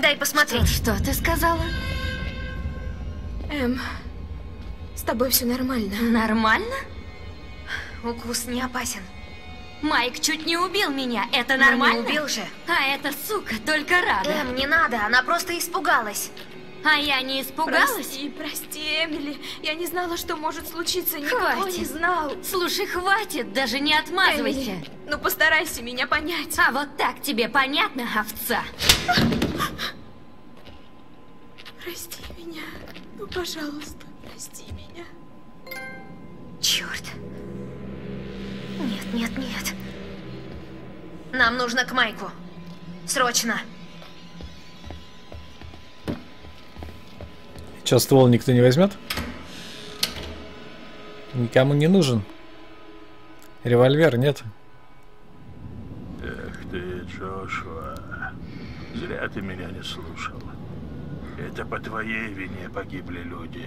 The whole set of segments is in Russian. Дай посмотреть. Что ты сказала? С тобой все нормально. Нормально? Укус не опасен. Майк чуть не убил меня. Это нормально? Не убил же. А эта сука только рада. Не надо. Она просто испугалась. А я не испугалась? Прости, Эмили. Я не знала, что может случиться. Никто не знал. Слушай, хватит. Даже не отмазывайся. Эмили, ну постарайся меня понять. А вот так тебе понятно, овца? Прости меня. Ну, пожалуйста, прости меня. Черт. Нет, нет, нет. Нам нужно к Майку. Срочно. Че, ствол никто не возьмет? Никому не нужен. Револьвер нет. Эх ты, Джошуа. Зря ты меня не слушал. Это по твоей вине погибли люди.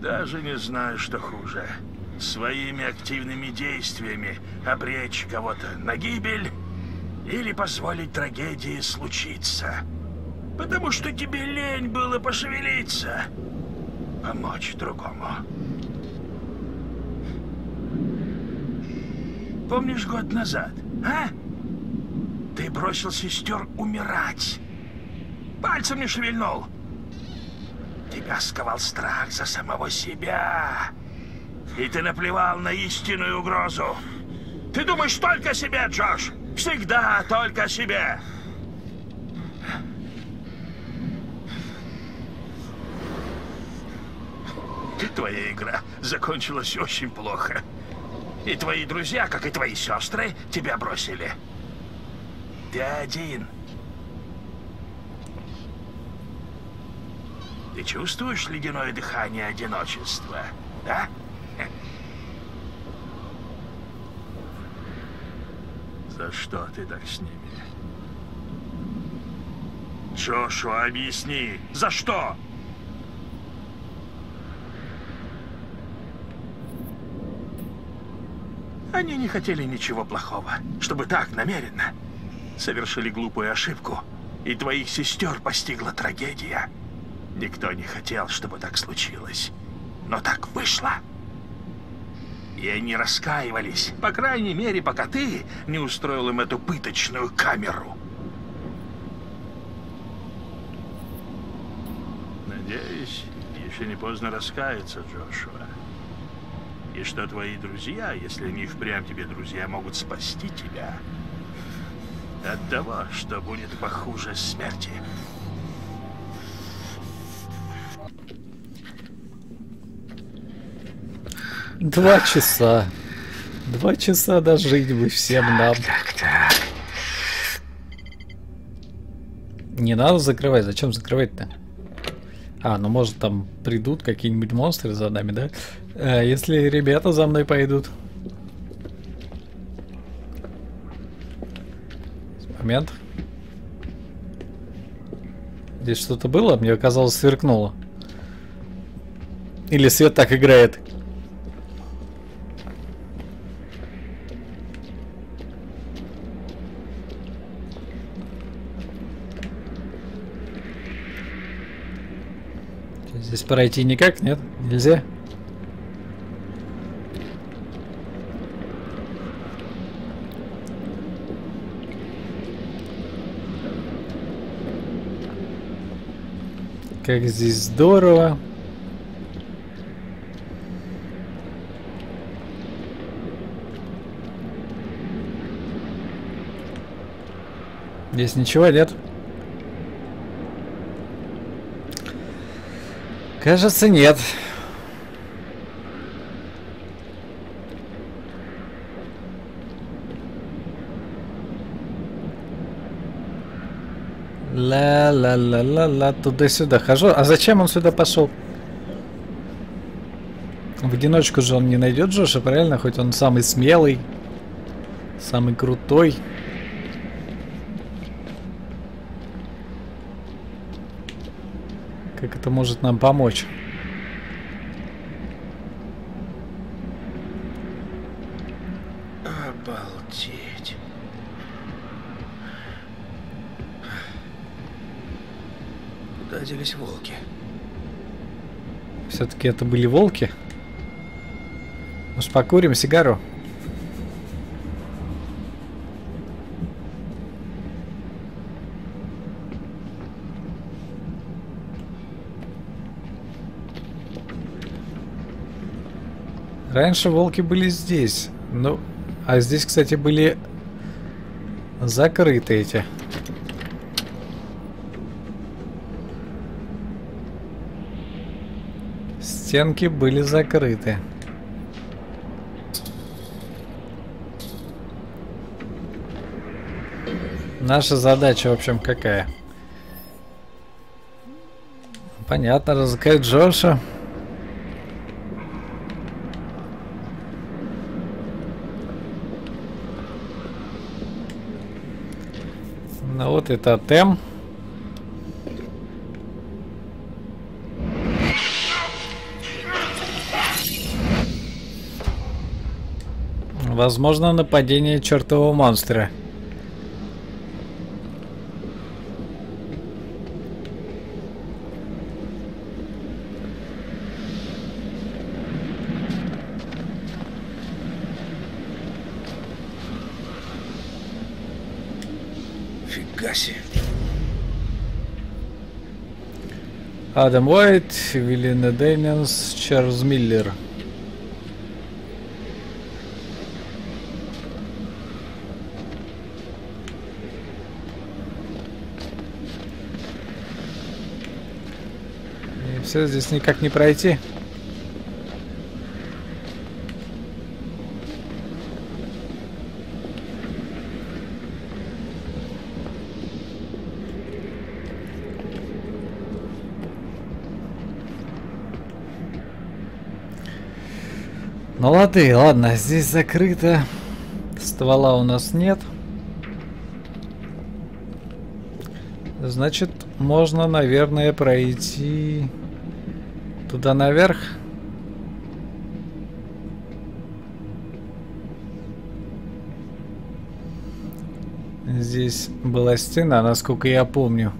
Даже не знаю, что хуже. Своими активными действиями обречь кого-то на гибель или позволить трагедии случиться. Потому что тебе лень было пошевелиться, помочь другому. Помнишь год назад, а? Ты бросил сестер умирать. Пальцем не шевельнул. Тебя сковал страх за самого себя. И ты наплевал на истинную угрозу. Ты думаешь только о себе, Джош. Всегда только о себе. Твоя игра закончилась очень плохо. И твои друзья, как и твои сестры, тебя бросили. Ты один. Ты чувствуешь ледяное дыхание одиночества, да? За что ты так с ними? Джошуа, объясни, за что? Они не хотели ничего плохого, чтобы так намеренно совершили глупую ошибку, и твоих сестер постигла трагедия. Никто не хотел, чтобы так случилось, но так вышло. И они раскаивались, по крайней мере, пока ты не устроил им эту пыточную камеру. Надеюсь, еще не поздно раскаяться, Джошуа. И что твои друзья, если они впрямь тебе друзья, могут спасти тебя от того, что будет похуже смерти. Два часа дожить бы всем нам. Не надо закрывать. Зачем закрывать-то? Ну может там придут какие-нибудь монстры за нами, да? Если ребята за мной пойдут. Момент. Здесь что-то было? Мне казалось, сверкнуло. Или свет так играет. Здесь пройти никак, нет? Нельзя. Как здесь здорово. Здесь ничего нет. Кажется, нет. Ла-ла-ла-ла-ла, туда-сюда хожу. А зачем он сюда пошел? В одиночку же он не найдет Джоша, правильно? Хоть он самый смелый, самый крутой. Как это может нам помочь? Обалдеть. Куда делись волки? Все-таки это были волки? Может, покурим сигару? Раньше волки были здесь. Ну, а здесь, кстати, были закрыты эти. Стенки были закрыты. Наша задача, в общем, какая? Понятно, разыскать Джоша. Ну вот и тотем. Возможно, нападение чертового монстра. Адам Уайт, Вилина Дэйнс, Чарльз Миллер. И все, здесь никак не пройти. Ну лады, ладно, здесь закрыто. Ствола у нас нет. Значит, можно, наверное, пройти туда наверх. Здесь была стена, насколько я помню.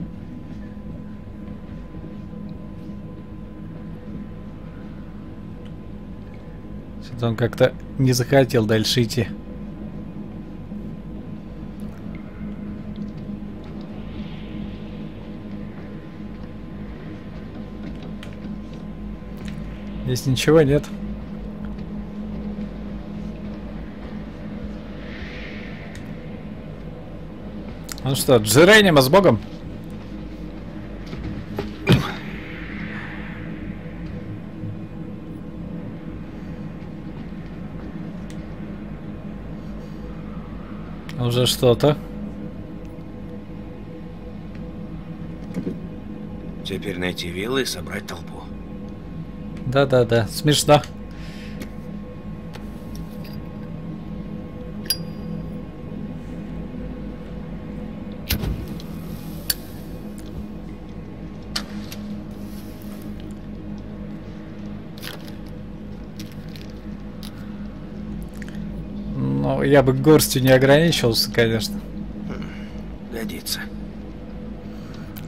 Он как-то не захотел дальше идти. Здесь ничего нет. Ну что, Джеренима, с Богом! Уже что-то. Теперь найти виллы и собрать толпу. Да-да-да, смешно. Я бы горстью не ограничивался, конечно. Годится.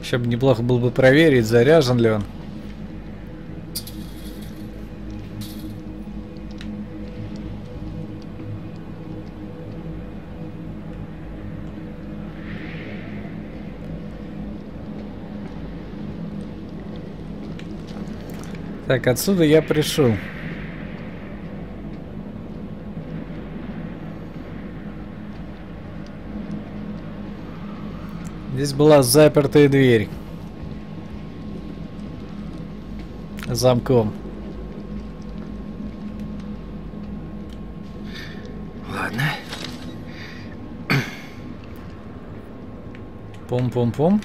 Еще бы неплохо было бы проверить, заряжен ли он. Так, отсюда я пришел. Здесь была запертая дверь. Замком. Ладно. Пум-пум-пум.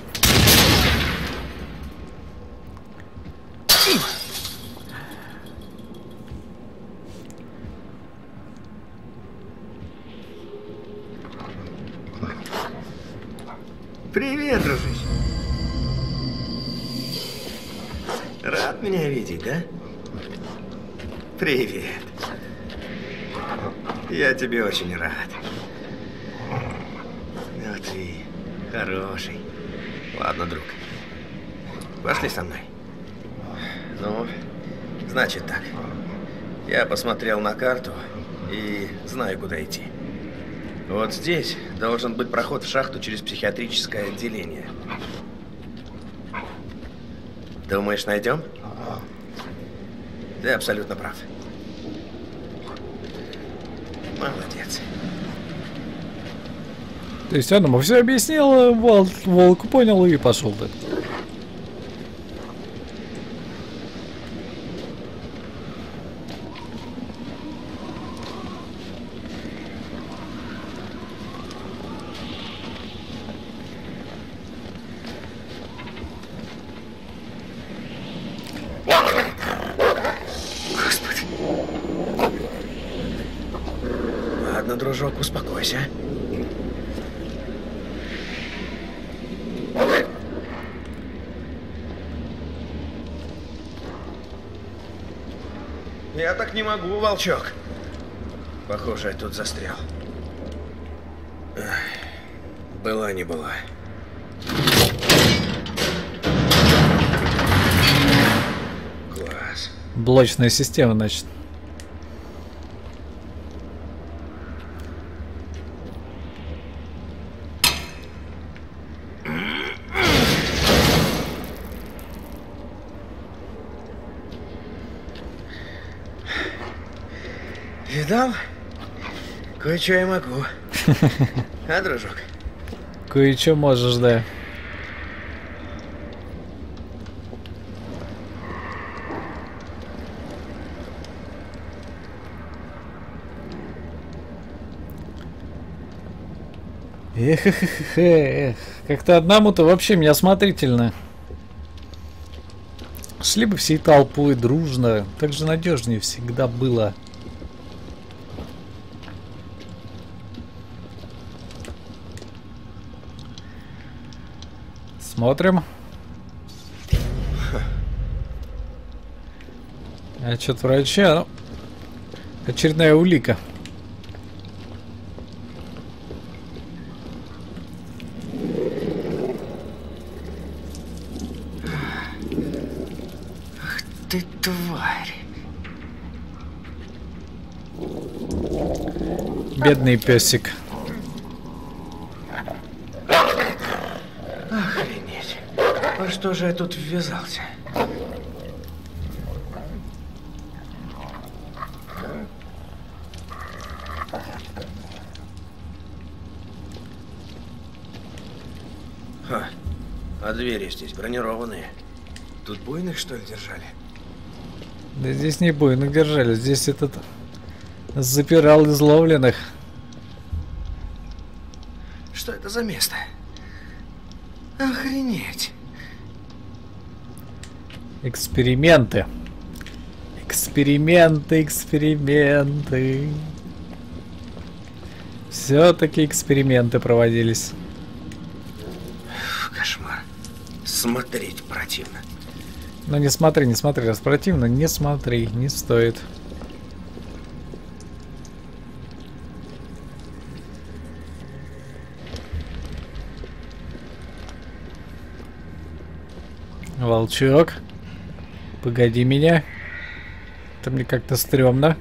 Привет, дружище. Рад меня видеть, да? Привет. Я тебе очень рад. Ну ты хороший. Ладно, друг. Пошли со мной. Ну, значит так. Я посмотрел на карту и знаю, куда идти. Вот здесь должен быть проход в шахту через психиатрическое отделение. Думаешь, найдем? Ты абсолютно прав. Молодец. То есть он ему все объяснил, волк понял и пошел ты. Я так не могу, волчок. Похоже, я тут застрял. Была не была. Класс. Блочная система, значит. Кое-что я могу. А, дружок? Кое-что можешь, да. Эх. Как-то одному-то вообще меня смотрительно. Шли бы всей толпой дружно. Так же надежнее всегда было. Смотрим. Отчет врача. Очередная улика. Ах ты, тварь. Бедный песик. Что же я тут ввязался? Ха, а двери здесь бронированные. Тут буйных, что ли, держали? Да здесь не буйных держали, здесь этот запирал изловленных. Что это за место? Охренеть. Эксперименты. Эксперименты. Все-таки эксперименты проводились. Фу, кошмар. Смотреть противно. Ну не смотри, не смотри. Раз противно, не смотри. Не стоит. Волчок. Погоди меня. Это мне как-то стрёмно.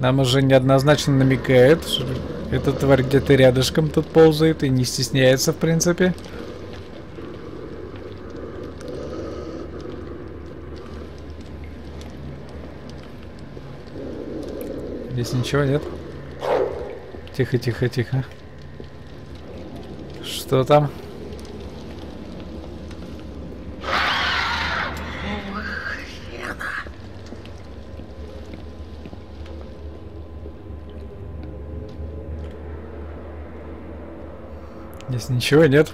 Нам уже неоднозначно намекает, что эта тварь где-то рядышком тут ползает и не стесняется, в принципе. Здесь ничего нет. Тихо. Что там? Здесь ничего нет.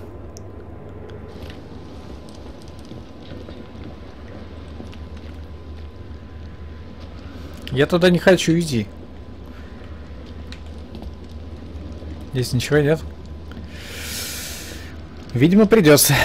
Я туда не хочу идти. Здесь ничего нет. Видимо, придется.